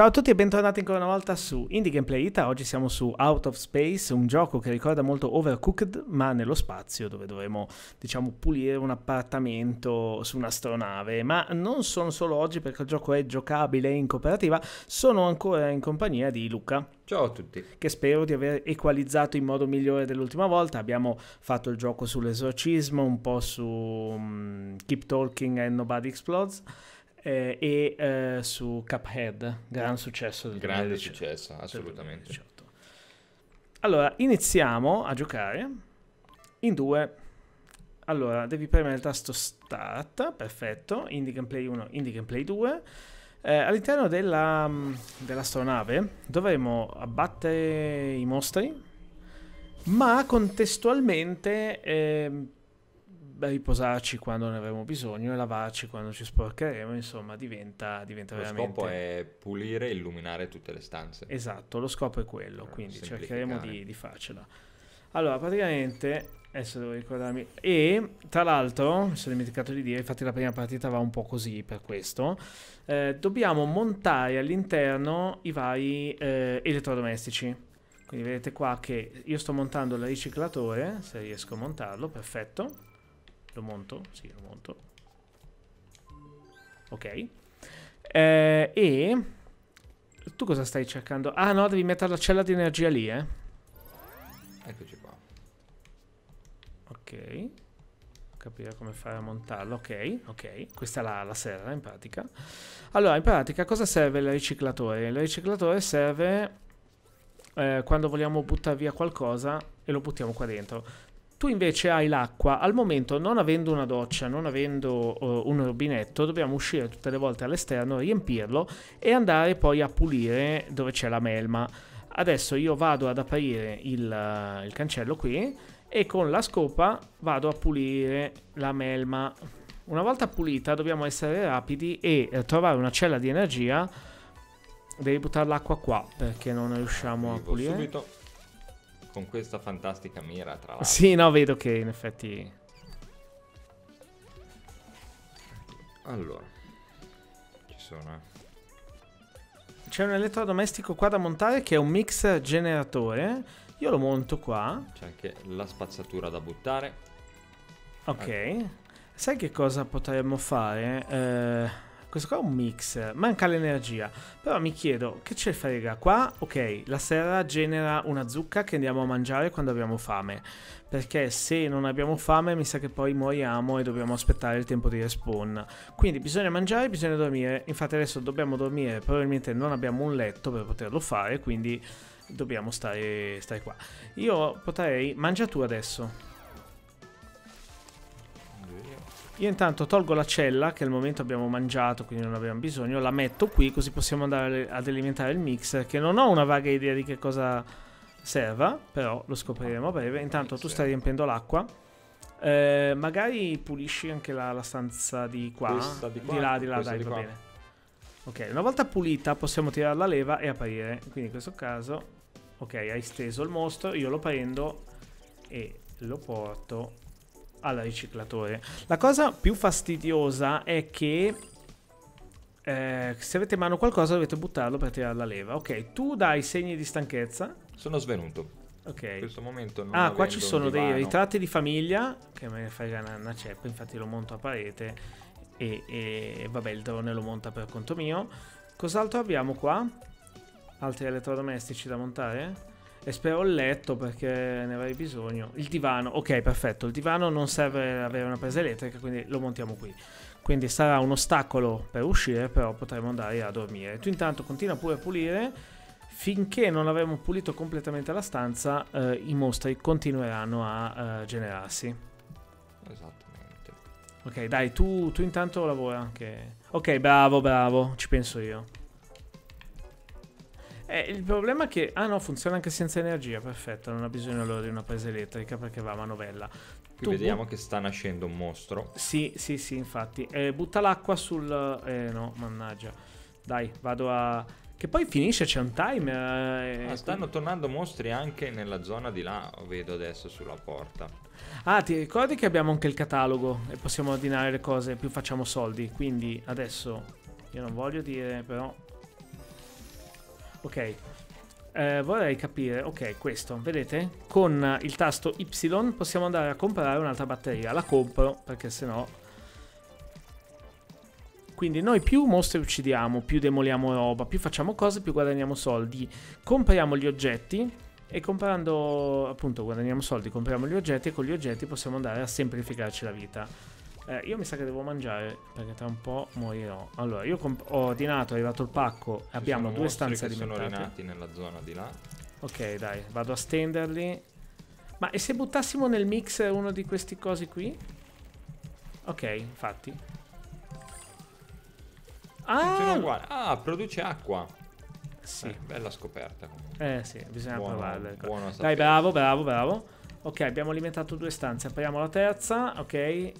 Ciao a tutti e bentornati ancora una volta su Indie Gameplay Ita. Oggi siamo su Out of Space, un gioco che ricorda molto Overcooked ma nello spazio, dove dovremo diciamo pulire un appartamento su un'astronave. Ma non sono solo oggi, perché il gioco è giocabile in cooperativa. Sono ancora in compagnia di Luca. Ciao a tutti. Che spero di aver equalizzato in modo migliore dell'ultima volta. Abbiamo fatto il gioco sull'esorcismo, un po' su Keep Talking and Nobody Explodes, e su Cuphead, gran successo del 2018. Grande successo, assolutamente. Allora, iniziamo a giocare in due. Allora, devi premere il tasto Start, perfetto, Indie Gameplay 1, Indie Gameplay 2. All'interno dell'astronave dovremo abbattere i mostri, ma contestualmente riposarci quando ne avremo bisogno e lavarci quando ci sporcheremo. Insomma, diventa veramente... Lo scopo è pulire e illuminare tutte le stanze. Esatto, lo scopo è quello, quindi cercheremo di farcela. Allora, praticamente... Adesso devo ricordarmi. E tra l'altro, mi sono dimenticato di dire, infatti la prima partita va un po' così per questo. Dobbiamo montare all'interno i vari elettrodomestici. Quindi vedete qua che io sto montando il riciclatore, se riesco a montarlo, perfetto. Lo monto? Sì, lo monto. Ok. E tu cosa stai cercando? Ah no, devi mettere la cella di energia lì, eh. Eccoci qua. Ok. Capire come fare a montarlo. Ok, ok. Questa è la serra in pratica. Allora, in pratica cosa serve il riciclatore? Il riciclatore serve quando vogliamo buttare via qualcosa e lo buttiamo qua dentro. Tu invece hai l'acqua. Al momento, non avendo una doccia, non avendo un rubinetto, dobbiamo uscire tutte le volte all'esterno, riempirlo e andare poi a pulire dove c'è la melma. Adesso io vado ad aprire il cancello qui e con la scopa vado a pulire la melma. Una volta pulita dobbiamo essere rapidi e trovare una cella di energia. Devi buttare l'acqua qua perché non riusciamo a pulire. Subito. Con questa fantastica mira, tra l'altro. Sì, no, vedo che in effetti... Allora, ci sono... C'è un elettrodomestico qua da montare che è un mixer generatore. Io lo monto qua. C'è anche la spazzatura da buttare. Ok. Sai che cosa potremmo fare? Questo qua è un mixer, manca l'energia, però mi chiedo che ce frega qua. Ok, la serra genera una zucca che andiamo a mangiare quando abbiamo fame, perché se non abbiamo fame mi sa che poi moriamo e dobbiamo aspettare il tempo di respawn. Quindi bisogna mangiare, bisogna dormire. Infatti adesso dobbiamo dormire, probabilmente non abbiamo un letto per poterlo fare, quindi dobbiamo stare qua. Io potrei... mangia tu adesso. Io intanto tolgo la cella, che al momento abbiamo mangiato, quindi non abbiamo bisogno, la metto qui, così possiamo andare ad alimentare il mixer, che non ho una vaga idea di che cosa serva, però lo scopriremo a breve. Intanto tu stai riempiendo l'acqua, magari pulisci anche la stanza di qua, di là, dai, va bene. Ok, una volta pulita possiamo tirare la leva e aprire, quindi in questo caso, ok, hai steso il mostro, io lo prendo e lo porto al riciclatore. La cosa più fastidiosa è che se avete in mano qualcosa dovete buttarlo per tirare la leva. Ok, tu dai segni di stanchezza. Sono svenuto. Ok. In questo momento non... Ah, qua ci sono dei ritratti di famiglia, che me ne frega una ceppa, infatti lo monto a parete e vabbè, il drone lo monta per conto mio. Cos'altro abbiamo qua? Altri elettrodomestici da montare? E spero il letto, perché ne avrei bisogno. Il divano, ok, perfetto. Il divano non serve avere una presa elettrica, quindi lo montiamo qui. Quindi sarà un ostacolo per uscire, però potremo andare a dormire. Tu intanto continua pure a pulire. Finché non avremo pulito completamente la stanza, i mostri continueranno a generarsi. Esattamente. Ok, dai, tu intanto lavora anche. Ok, bravo, bravo, ci penso io. Il problema è che... Ah no, funziona anche senza energia, perfetto. Non ha bisogno allora di una presa elettrica perché va a manovella. Qui vediamo che sta nascendo un mostro. Sì, sì, sì, infatti. Butta l'acqua sul... no, mannaggia. Dai, vado a... Che poi finisce, c'è un timer. Stanno tornando mostri anche nella zona di là, vedo adesso sulla porta. Ah, ti ricordi che abbiamo anche il catalogo e possiamo ordinare le cose, più facciamo soldi. Quindi adesso... Io non voglio dire, però... Ok, vorrei capire, ok, questo, vedete? Con il tasto Y possiamo andare a comprare un'altra batteria. La compro, perché sennò... Quindi noi più mostri uccidiamo, più demoliamo roba, più facciamo cose, più guadagniamo soldi. Compriamo gli oggetti e comprando, appunto, guadagniamo soldi, compriamo gli oggetti e con gli oggetti possiamo andare a semplificarci la vita. Io mi sa che devo mangiare perché tra un po' morirò. Allora, io ho ordinato, è arrivato il pacco, abbiamo due stanze alimentate. Sono rinati nella zona di là. Ok, dai, vado a stenderli. Ma e se buttassimo nel mix uno di questi cosi qui? Ok, infatti. Ah, produce acqua. Sì. Bella scoperta. Sì, bisogna provarla. Dai, bravo, bravo, bravo. Ok, abbiamo alimentato due stanze. Apriamo la terza. Ok.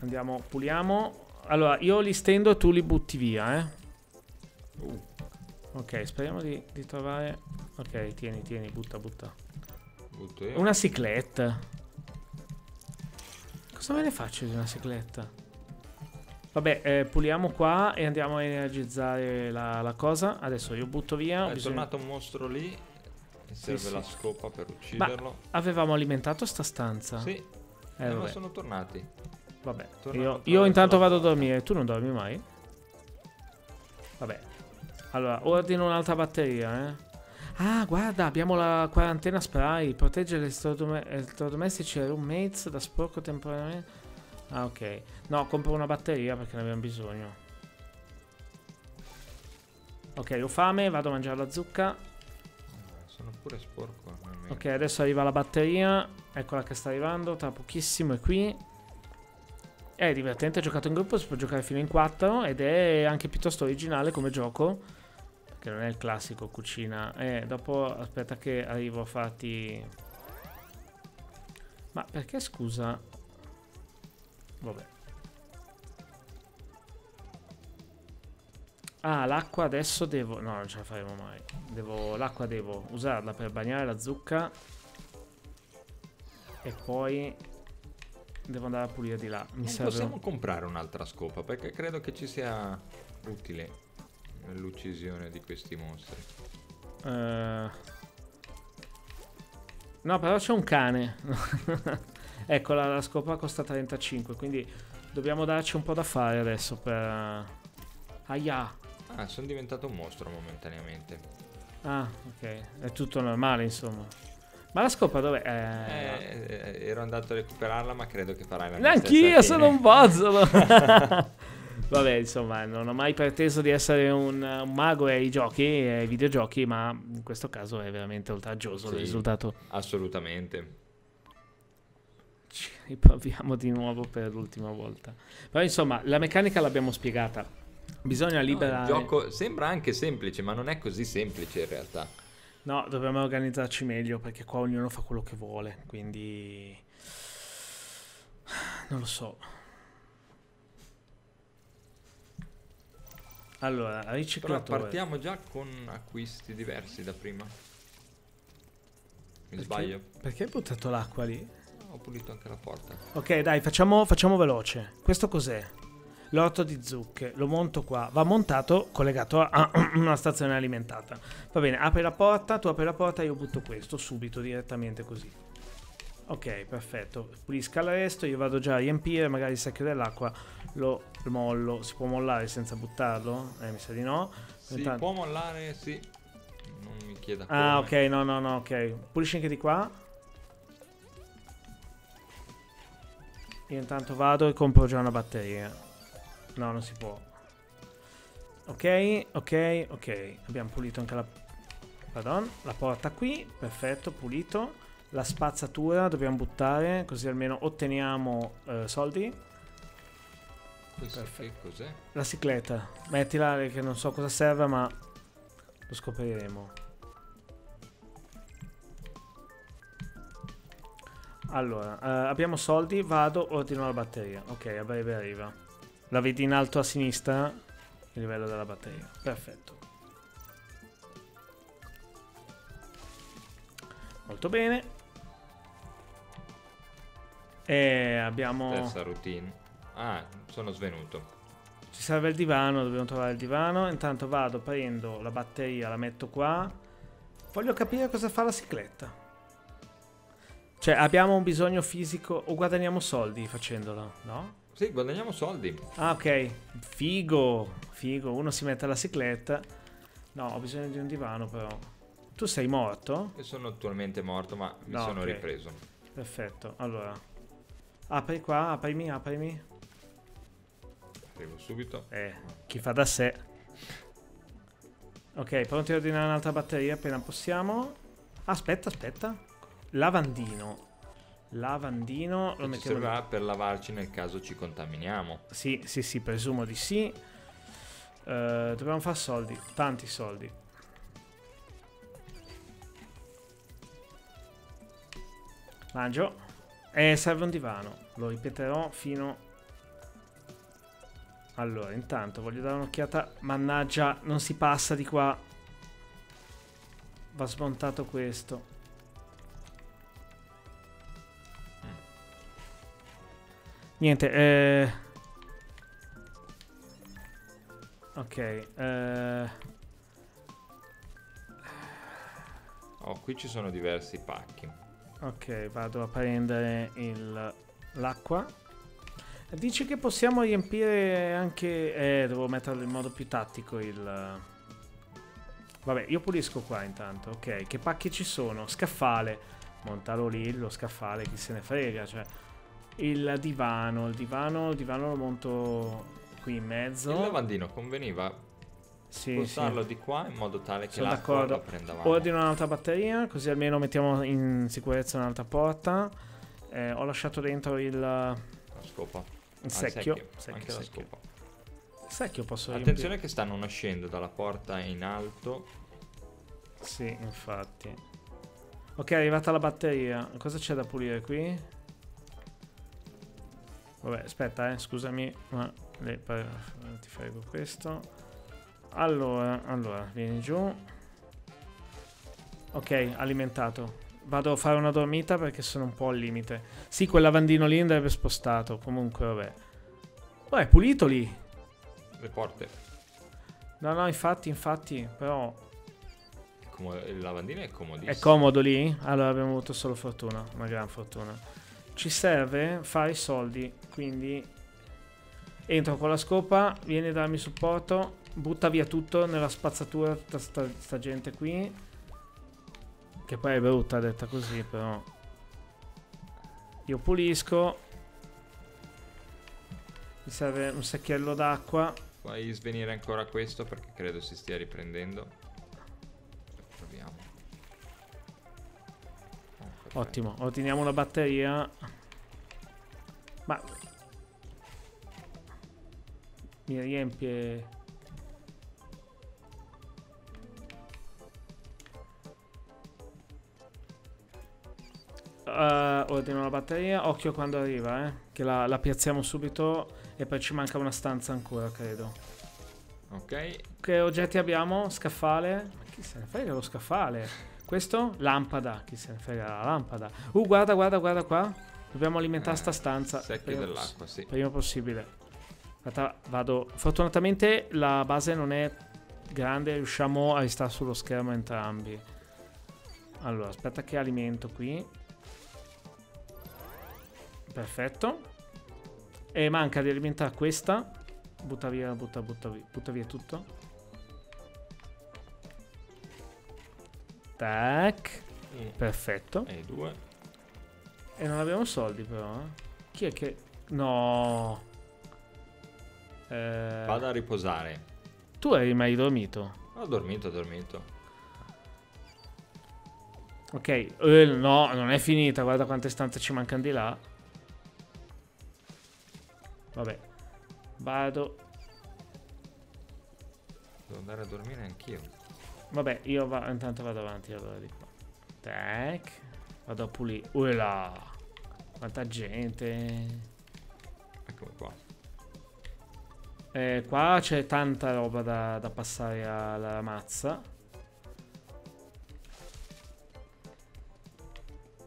Andiamo, puliamo. Allora, io li stendo e tu li butti via, Ok, speriamo di trovare... Ok, tieni, tieni, butta, butta. Butto io. Una cicletta. Cosa me ne faccio di una cicletta? Vabbè, puliamo qua e andiamo a energizzare la cosa. Adesso io butto via. Tornato un mostro lì. Serve la scopa per ucciderlo. Ma avevamo alimentato sta stanza. Sì. Ma sono tornati. Vabbè, io intanto vado a dormire. Tu non dormi mai? Vabbè. Allora, ordino un'altra batteria, Ah, guarda, abbiamo la quarantena spray. Protegge gli elettrodomestici e roommates da sporco temporaneamente. Ah, ok. No, compro una batteria perché ne abbiamo bisogno. Ok, ho fame, vado a mangiare la zucca. Sono pure sporco. Ok, adesso arriva la batteria. Eccola che sta arrivando, tra pochissimo è qui. È divertente, è giocato in gruppo, si può giocare fino in 4 ed è anche piuttosto originale come gioco. Perché non è il classico cucina. Dopo aspetta che arrivo a farti... Ma perché scusa... Vabbè. Ah, l'acqua adesso devo... No, non ce la faremo mai. L'acqua devo usarla per bagnare la zucca. E poi devo andare a pulire di là. Possiamo comprare un'altra scopa perché credo che ci sia utile nell'uccisione di questi mostri. No, però c'è un cane. Ecco, la scopa costa 35, quindi dobbiamo darci un po' da fare adesso per... Aia! Ah, sono diventato un mostro momentaneamente. Ah, ok. È tutto normale, insomma. Ma la scopa dov'è? Ero andato a recuperarla, ma credo che farai la mia stessa fine. Neanch'io, sono un bozzolo! Vabbè, insomma, non ho mai preteso di essere un mago ai giochi e ai videogiochi, ma in questo caso è veramente oltraggioso il risultato. Assolutamente. Ci riproviamo di nuovo per l'ultima volta. Però insomma la meccanica l'abbiamo spiegata. Bisogna liberare. Il gioco sembra anche semplice, ma non è così semplice in realtà. No, dobbiamo organizzarci meglio perché qua ognuno fa quello che vuole. Quindi non lo so. Allora, riciclatore. Però partiamo già con acquisti diversi da prima. Mi sbaglio? Perché hai buttato l'acqua lì? Ho pulito anche la porta. Ok, dai, facciamo veloce. Questo cos'è? L'orto di zucche. Lo monto qua. Va montato collegato a una stazione alimentata. Va bene, apri la porta. Tu apri la porta e io butto questo subito, direttamente così. Ok, perfetto. Pulisca il resto. Io vado già a riempire. Magari il secchio dell'acqua lo mollo. Si può mollare senza buttarlo? Mi sa di no. Si può mollare, sì. Non mi chieda come. Ah, ok, no, no, no, ok. Pulisci anche di qua. Io intanto vado e compro già una batteria. No, non si può. Ok, ok, ok. Abbiamo pulito anche la porta qui. Perfetto, pulito. La spazzatura dobbiamo buttare, così almeno otteniamo soldi. Questo che cos'è? La cicletta. Mettila, che non so cosa serve, ma lo scopriremo. Allora, abbiamo soldi, vado, ordino la batteria. Ok, a breve arriva. La vedi in alto a sinistra il livello della batteria. Perfetto. Molto bene. E abbiamo... Terza routine. Ah, sono svenuto. Ci serve il divano, dobbiamo trovare il divano. Intanto vado, prendo la batteria, la metto qua. Voglio capire cosa fa la cicletta. Cioè, abbiamo un bisogno fisico o guadagniamo soldi facendolo, no? Sì, guadagniamo soldi. Ah, ok. Figo, figo. Uno si mette alla cicletta. No, ho bisogno di un divano però. Tu sei morto? Io sono attualmente morto, ma mi sono ripreso. Perfetto, allora. Apri qua, aprimi, aprimi. Arrivo subito. Chi fa da sé. Ok, pronti a ordinare un'altra batteria appena possiamo. Aspetta, aspetta. Lavandino. Lavandino lo mettiamo. Ci servirà per lavarci nel caso ci contaminiamo. Sì, sì, sì, presumo di sì. Dobbiamo fare soldi, tanti soldi. Mangio. Serve un divano. Lo ripeterò fino. Allora, intanto voglio dare un'occhiata. Mannaggia, non si passa di qua. Va smontato questo. Niente, ok, oh, qui ci sono diversi pacchi. Ok, vado a prendere l'acqua. Dice che possiamo riempire anche... devo metterlo in modo più tattico il... Vabbè, io pulisco qua intanto. Ok, che pacchi ci sono? Scaffale. Montalo lì, lo scaffale, chi se ne frega, cioè... Il divano, il divano lo monto... qui in mezzo. Il lavandino conveniva portarlo di qua in modo tale che l'acqua la prendavamo. Ordino un'altra batteria, così almeno mettiamo in sicurezza un'altra porta. Ho lasciato dentro la scopa. Il secchio. Anche la scopa. Il secchio posso riempire. Attenzione che stanno nascendo dalla porta in alto. Sì, infatti. Ok, è arrivata la batteria. Cosa c'è da pulire qui? Vabbè, aspetta, scusami, ma... ti frego questo. Allora, vieni giù. Ok, alimentato. Vado a fare una dormita perché sono un po' al limite. Sì, quel lavandino lì andrebbe spostato. Comunque, vabbè. Poi è pulito lì. Le porte. No, no, infatti, però... Il lavandino è comodissimo. È comodo lì? Allora abbiamo avuto solo fortuna. Una gran fortuna. Ci serve fare i soldi, quindi... Entro con la scopa, vieni a darmi supporto, butta via tutto nella spazzatura, tutta sta gente qui. Che poi è brutta detta così, però. Io pulisco. Mi serve un secchiello d'acqua. Fai svenire ancora questo perché credo si stia riprendendo. Proviamo. Ottimo, ordiniamo una batteria. Ma... mi riempie. Ordino la batteria. Occhio quando arriva, che la piazziamo subito. E poi ci manca una stanza ancora, credo. Ok. Che oggetti abbiamo? Scaffale. Ma chi se ne frega lo scaffale? Questo? Lampada. Chi se ne frega la lampada? Guarda qua. Dobbiamo alimentare sta stanza. Secchio dell'acqua, sì. Prima possibile. Vado. Fortunatamente la base non è grande, riusciamo a restare sullo schermo entrambi. Allora, aspetta che alimento qui. Perfetto. E manca di alimentare questa. Butta via tutto. Tac. Perfetto. E due. E non abbiamo soldi però. Chi è che... No. Vado a riposare. Tu hai mai dormito? Ho dormito. Ok, no, non è finita. Guarda quante stanze ci mancano di là. Vabbè, vado. Devo andare a dormire anch'io. Vabbè, io intanto vado avanti. Allora di qua. Tac. Vado a pulire. Là. Quanta gente. Eccomi qua. Qua c'è tanta roba da passare alla mazza.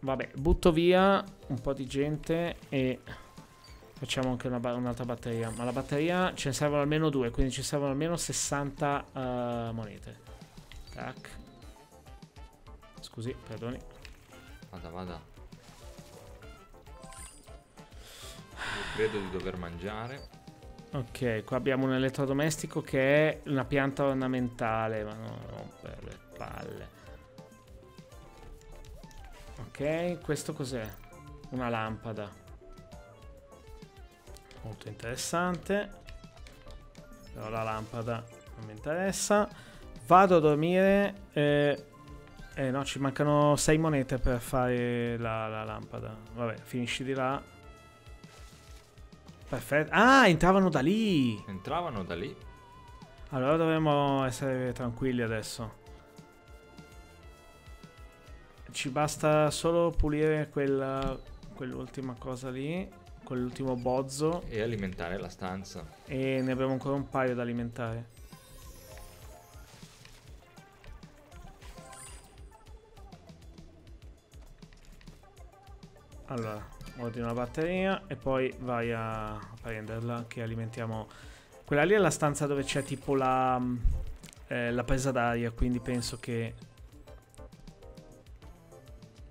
Vabbè, butto via un po' di gente e Facciamo anche un'altra batteria. Ma la batteria ce ne servono almeno 2, quindi ci servono almeno 60 monete. Tac. Scusi, perdoni. Vada, vada. Credo di dover mangiare. Ok, qua abbiamo un elettrodomestico che è una pianta ornamentale. Ma non rompere le palle. Ok, questo cos'è? Una lampada. Molto interessante. Però la lampada non mi interessa. Vado a dormire. No, ci mancano 6 monete per fare la lampada. Vabbè, finisci di là. Perfetto. Ah, entravano da lì. Entravano da lì. Allora dovremmo essere tranquilli adesso. Ci basta solo pulire quell'ultima cosa lì, quell'ultimo bozzo. E alimentare la stanza. E ne abbiamo ancora un paio da alimentare. Allora. Ordino la batteria e poi vai a prenderla, che alimentiamo. Quella lì è la stanza dove c'è tipo la presa d'aria, quindi penso che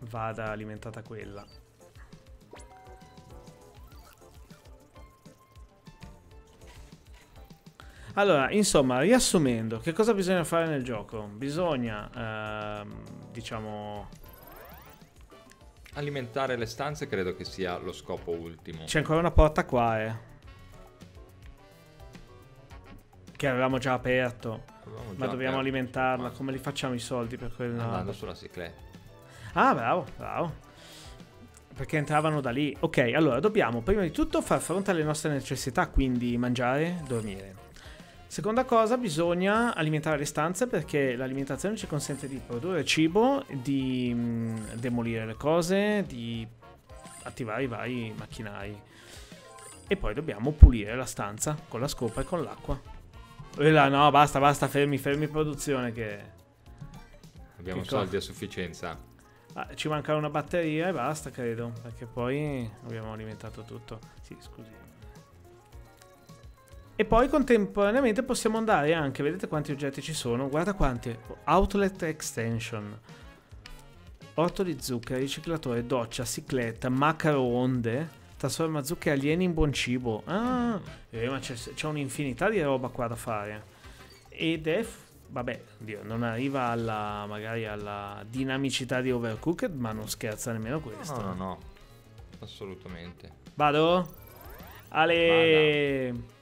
vada alimentata quella. Allora, insomma, riassumendo, che cosa bisogna fare nel gioco? Bisogna, diciamo... alimentare le stanze, credo che sia lo scopo ultimo. C'è ancora una porta qua, che avevamo già aperto. Ma dobbiamo alimentarla. Ma... come li facciamo i soldi per quella? Andando sulla cicletta. Ah, bravo, bravo. Perché entravano da lì. Ok, allora dobbiamo prima di tutto far fronte alle nostre necessità, quindi mangiare, dormire. Seconda cosa, bisogna alimentare le stanze, perché l'alimentazione ci consente di produrre cibo, di demolire le cose, di attivare i vari macchinari. E poi dobbiamo pulire la stanza con la scopa e con l'acqua. No, basta, basta, fermi, fermi produzione che... abbiamo soldi a sufficienza. Ah, ci manca una batteria e basta, credo, perché poi abbiamo alimentato tutto. Sì, scusi. E poi contemporaneamente possiamo andare anche, vedete quanti oggetti ci sono, guarda quanti, outlet extension, orto di zucchero, riciclatore, doccia, cicletta, macroonde, trasforma zuccheri alieni in buon cibo. Ah, ma c'è un'infinità di roba qua da fare. Ed è, vabbè, Dio, non arriva alla, magari alla dinamicità di Overcooked, ma non scherza nemmeno questo. No, no, no, assolutamente. Vado? Ale... vada.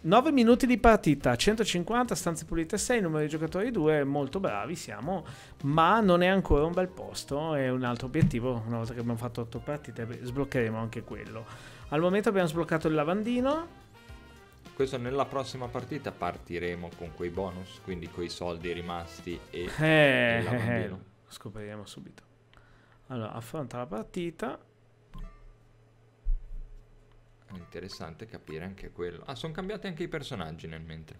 9 minuti di partita, 150, stanze pulite 6, numero di giocatori 2, molto bravi siamo, ma non è ancora un bel posto, è un altro obiettivo, una volta che abbiamo fatto 8 partite sbloccheremo anche quello. Al momento abbiamo sbloccato il lavandino. Questo nella prossima partita partiremo con quei bonus, quindi coi soldi rimasti e il lavandino. Lo scopriremo subito. Allora, affronta la partita. Interessante capire anche quello. Ah, sono cambiati anche i personaggi nel mentre.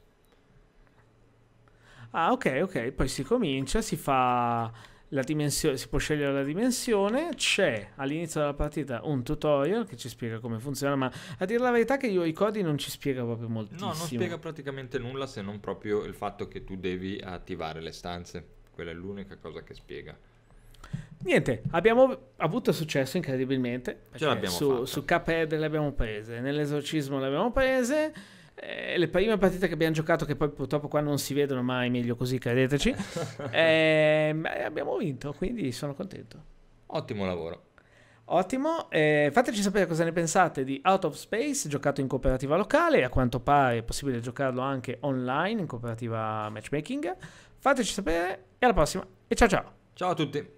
Ah, ok, ok. Poi si comincia, si fa la dimensione, si può scegliere la dimensione. C'è all'inizio della partita un tutorial che ci spiega come funziona, ma a dire la verità che io ricordi non ci spiega proprio moltissimo. No, non spiega praticamente nulla, se non proprio il fatto che tu devi attivare le stanze. Quella è l'unica cosa che spiega. Niente, abbiamo avuto successo incredibilmente. Ce l'abbiamo fatta. Su Cuphead le abbiamo prese, nell'esorcismo le abbiamo prese. Le prime partite che abbiamo giocato, che poi purtroppo qua non si vedono mai, meglio così, credeteci. Abbiamo vinto, quindi sono contento. Ottimo lavoro. Ottimo, fateci sapere cosa ne pensate di Out of Space, giocato in cooperativa locale, a quanto pare è possibile giocarlo anche online in cooperativa matchmaking. Fateci sapere e alla prossima e ciao ciao. Ciao a tutti.